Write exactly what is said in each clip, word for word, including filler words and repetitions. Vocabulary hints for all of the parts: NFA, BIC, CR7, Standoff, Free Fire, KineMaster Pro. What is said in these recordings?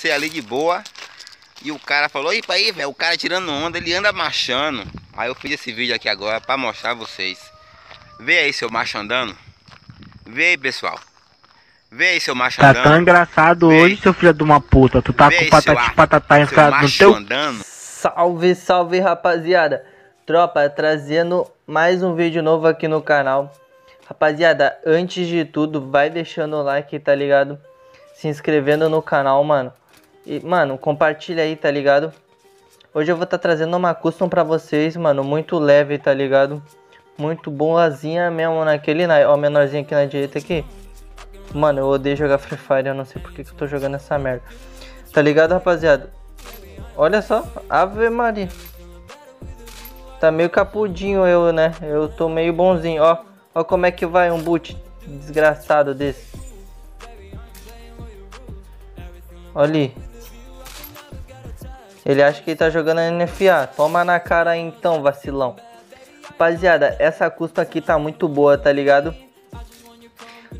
passei ali de boa e o cara falou, epa aí, velho, o cara tirando onda, ele anda marchando. Aí eu fiz esse vídeo aqui agora pra mostrar a vocês. Vê aí seu macho andando. Vê aí, pessoal. Vê aí seu macho tá andando. Tá tão engraçado Vê hoje, aí. seu filho de uma puta. Tu tá Vê com patati patatá enfiado no teu... Andando. Salve, salve, rapaziada. Tropa, trazendo mais um vídeo novo aqui no canal. Rapaziada, antes de tudo, vai deixando o like, tá ligado? Se inscrevendo no canal, mano. E, mano, compartilha aí, tá ligado? Hoje eu vou tá trazendo uma custom pra vocês, mano. Muito leve, tá ligado? Muito boazinha mesmo naquele, na, ó, menorzinho aqui na direita aqui. Mano, eu odeio jogar Free Fire, eu não sei porque que eu tô jogando essa merda. Tá ligado, rapaziada? Olha só, Ave Maria. Tá meio capudinho eu, né? Eu tô meio bonzinho, ó. Ó como é que vai um boot desgraçado desse. Olha ali. Ele acha que ele tá jogando a N F A. Toma na cara aí, então, vacilão. Rapaziada, essa custom aqui tá muito boa, tá ligado?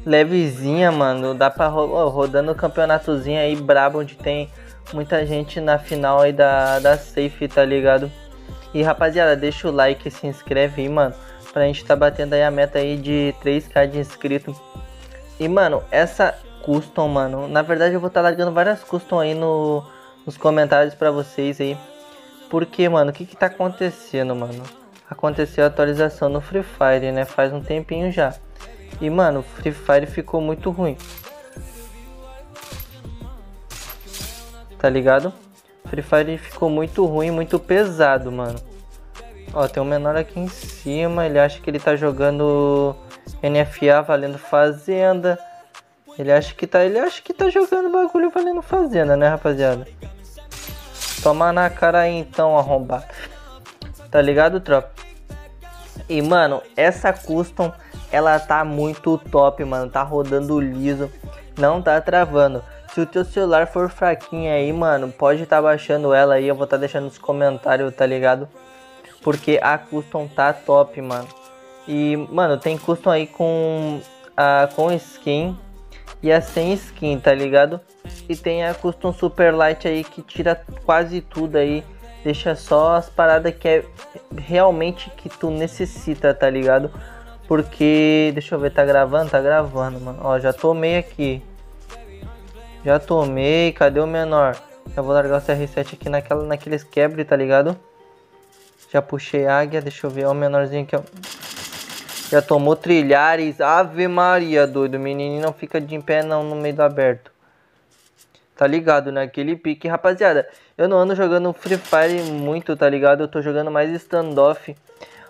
Levezinha, mano. Dá pra ro oh, rodando o campeonatozinho aí, brabo, onde tem muita gente na final aí da, da safe, tá ligado? E, rapaziada, deixa o like, se inscreve aí, mano. Pra gente tá batendo aí a meta aí de três K de inscrito. E, mano, essa custom, mano. Na verdade, eu vou tá largando várias custom aí no, nos comentários pra vocês aí. Porque, mano, o que que tá acontecendo, mano? Aconteceu a atualização no Free Fire, né? Faz um tempinho já. E, mano, o Free Fire ficou muito ruim. Tá ligado? Free Fire ficou muito ruim, muito pesado, mano. Ó, tem um menor aqui em cima. Ele acha que ele tá jogando N F A valendo fazenda. Ele acha que tá, ele acha que tá jogando bagulho valendo fazenda, né, rapaziada? Toma na cara aí, então, arrombado. Tá ligado, tropa? E, mano, essa custom, ela tá muito top, mano. Tá rodando liso, não tá travando. Se o teu celular for fraquinho aí, mano, pode tá baixando ela aí. Eu vou tá deixando nos comentários, tá ligado? Porque a custom tá top, mano. E, mano, tem custom aí com, a, com skin e a sem skin, tá ligado? E tem a custom super light aí que tira quase tudo aí. Deixa só as paradas que é realmente que tu necessita, tá ligado? Porque, deixa eu ver, tá gravando? Tá gravando, mano. Ó, já tomei aqui. Já tomei, cadê o menor? Já vou largar o C R sete aqui naquela, naqueles quebre, tá ligado? Já puxei águia, deixa eu ver, ó o menorzinho aqui, ó. Já tomou trilhares, Ave Maria, doido. O menininho não fica de pé não no meio do aberto. Tá ligado, né? Aquele pique, rapaziada. Eu não ando jogando Free Fire muito, tá ligado? Eu tô jogando mais Standoff.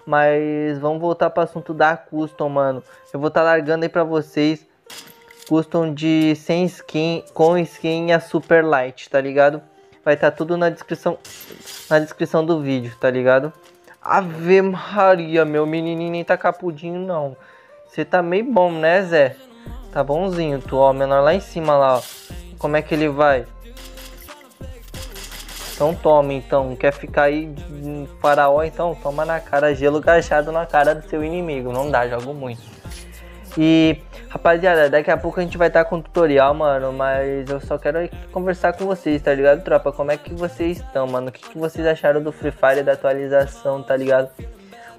Mas vamos voltar pro assunto da custom, mano. Eu vou tá largando aí pra vocês. Custom de sem skin, com skin e a super light, tá ligado? Vai tá tudo na descrição, na descrição do vídeo, tá ligado? Ave Maria, meu menininho nem tá capudinho, não. Você tá meio bom, né, Zé? Tá bonzinho, tu, ó, menor lá em cima, lá, ó. Como é que ele vai? Então toma, então. Quer ficar aí de faraó, então? Toma na cara. Gelo gachado na cara do seu inimigo. Não dá, jogo muito. E, rapaziada, daqui a pouco a gente vai estar com um tutorial, mano. Mas eu só quero conversar com vocês, tá ligado, tropa? Como é que vocês estão, mano? O que, que vocês acharam do Free Fire, da atualização, tá ligado?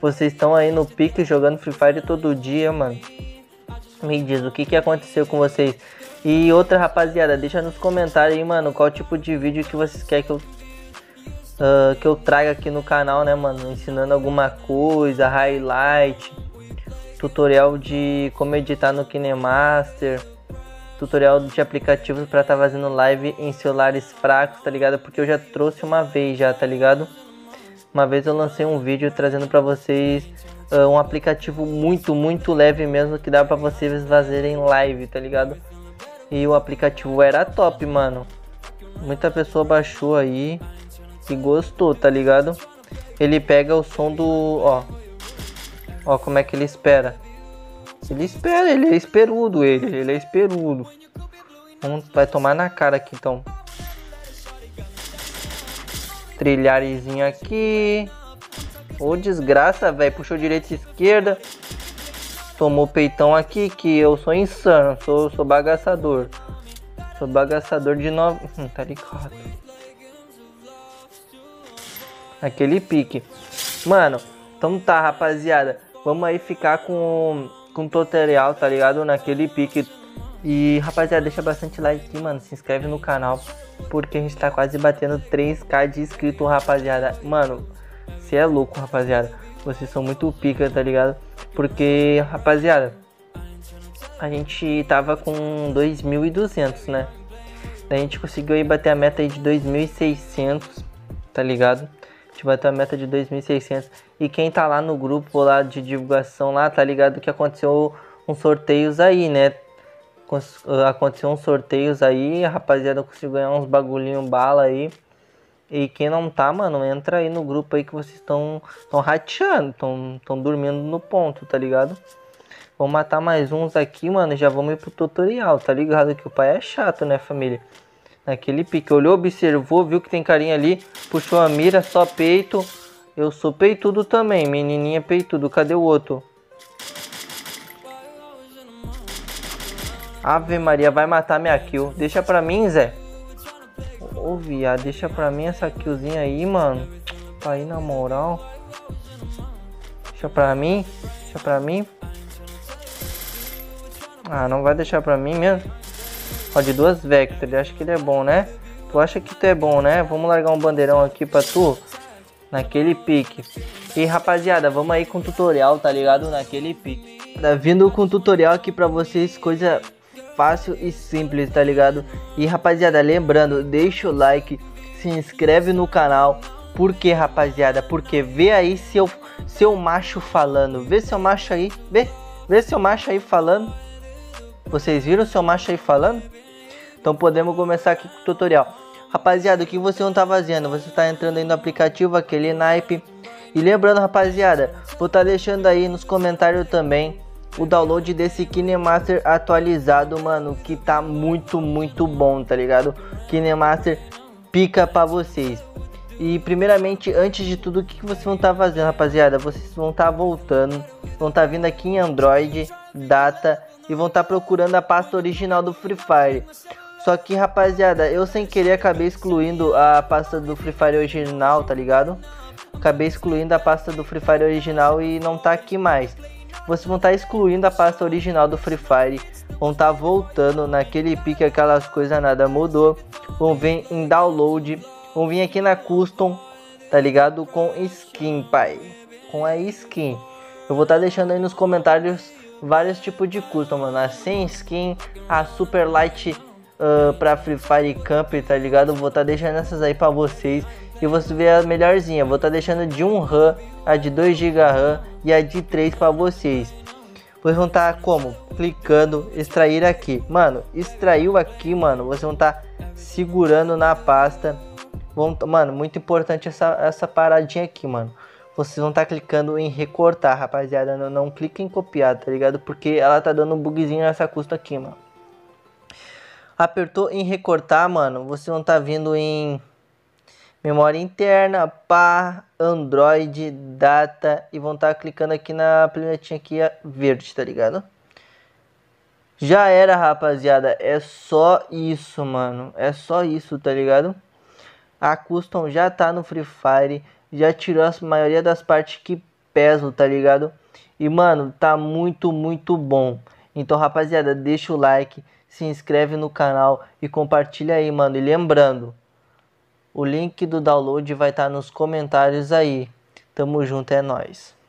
Vocês estão aí no pique jogando Free Fire todo dia, mano. Me diz, o que, que aconteceu com vocês? E outra, rapaziada, deixa nos comentários aí, mano, qual tipo de vídeo que vocês querem que eu, uh, que eu traga aqui no canal, né, mano? Ensinando alguma coisa, highlight, tutorial de como editar no KineMaster, tutorial de aplicativos pra tá fazendo live em celulares fracos, tá ligado? Porque eu já trouxe uma vez já, tá ligado? Uma vez eu lancei um vídeo trazendo pra vocês uh, um aplicativo muito, muito leve mesmo, que dá pra vocês fazerem live, tá ligado? E o aplicativo era top, mano. Muita pessoa baixou aí e gostou, tá ligado? Ele pega o som do... ó. Ó como é que ele espera. Ele espera, ele é esperudo, ele. Ele é esperudo. Vamos, vai tomar na cara aqui, então. Trilharezinho aqui. Ô, desgraça, velho. Puxou direita e esquerda. Tomou peitão aqui, que eu sou insano, sou, sou bagaçador. Sou bagaçador de nove... Hum, tá ligado. Aquele pique. Mano, então tá, rapaziada. Vamos aí ficar com com tutorial, tá ligado? Naquele pique. E, rapaziada, deixa bastante like aqui, mano. Se inscreve no canal. Porque a gente tá quase batendo três K de inscrito, rapaziada. Mano, você é louco, rapaziada. Vocês são muito pica, tá ligado? Porque, rapaziada, a gente tava com dois mil e duzentos, né? A gente conseguiu aí bater a meta aí de dois mil e seiscentos, tá ligado? A gente bateu a meta de dois mil e seiscentos. E quem tá lá no grupo lá de divulgação lá, tá ligado? Que aconteceu uns sorteios aí, né? Aconteceu uns sorteios aí, a rapaziada conseguiu ganhar uns bagulhinho bala aí. E quem não tá, mano, entra aí no grupo aí que vocês estão tão rateando, tão, tão dormindo no ponto, tá ligado? Vou matar mais uns aqui, mano, já vamos ir pro tutorial, tá ligado? Que o pai é chato, né, família? Naquele pique, olhou, observou, viu que tem carinha ali, puxou a mira, só peito. Eu sou peitudo também, menininha peitudo, cadê o outro? Ave Maria, vai matar minha kill. Deixa pra mim, Zé. Ô, viado, deixa pra mim essa killzinha aí, mano. Aí, na moral. Deixa pra mim. Deixa pra mim. Ah, não vai deixar pra mim mesmo. Ó, de duas Vector. Acho que ele é bom, né? Tu acha que tu é bom, né? Vamos largar um bandeirão aqui pra tu. Naquele pique. E, rapaziada, vamos aí com o tutorial, tá ligado? Naquele pique. Tá vindo com o tutorial aqui pra vocês, coisa... fácil e simples, tá ligado? E, rapaziada, lembrando, deixa o like, se inscreve no canal. Por quê, rapaziada? Porque vê aí seu, seu macho falando. Vê seu macho aí, vê, vê seu macho aí falando. Vocês viram seu macho aí falando? Então podemos começar aqui com o tutorial. Rapaziada, o que você não tá fazendo? Você tá entrando aí no aplicativo, aquele naipe. E lembrando, rapaziada, vou tá deixando aí nos comentários também o download desse KineMaster atualizado, mano, que tá muito, muito bom, tá ligado? KineMaster pica pra vocês. E primeiramente, antes de tudo, o que vocês vão tá fazendo, rapaziada? Vocês vão tá voltando, vão tá vindo aqui em Android, Data, e vão tá procurando a pasta original do Free Fire. Só que, rapaziada, eu sem querer acabei excluindo a pasta do Free Fire original, tá ligado? Acabei excluindo a pasta do Free Fire original e não tá aqui mais. Vocês vão estar excluindo a pasta original do Free Fire, vão estar voltando naquele pique, aquelas coisas nada mudou, vão vir em download, vão vir aqui na custom, tá ligado? Com skin, pai, com a skin. Eu vou estar deixando aí nos comentários vários tipos de custom, mano, a sem skin, a super light uh, pra Free Fire Camp, tá ligado? Vou estar deixando essas aí pra vocês. E você vê a melhorzinha. Vou estar tá deixando de um RAM, a de dois gigas RAM e a de três para vocês. Vocês vão estar tá como? Clicando, extrair aqui. Mano, extraiu aqui, mano. Vocês vão estar tá segurando na pasta. Vão, mano, muito importante essa, essa paradinha aqui, mano. Vocês vão estar tá clicando em recortar, rapaziada. Não, não clica em copiar, tá ligado? Porque ela tá dando um bugzinho nessa custa aqui, mano. Apertou em recortar, mano. Vocês vão estar tá vindo em... memória interna, pá, Android, Data, e vão estar tá clicando aqui na planetinha aqui verde, tá ligado? Já era, rapaziada, é só isso, mano, é só isso, tá ligado? A Custom já tá no Free Fire, já tirou a maioria das partes que pesam, tá ligado? E, mano, tá muito, muito bom. Então, rapaziada, deixa o like, se inscreve no canal e compartilha aí, mano. E lembrando... o link do download vai estar nos comentários aí. Tamo junto, é nóis.